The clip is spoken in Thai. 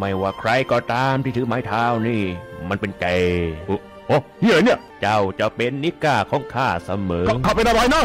ไม่ว่าใครก็ตามที่ถือไม้เท้านี่มันเป็นเกย์โอ้ยเนี่ยเจ้าจะเป็นนิก้าของข้าเสมอข้าเป็นอะไรนะ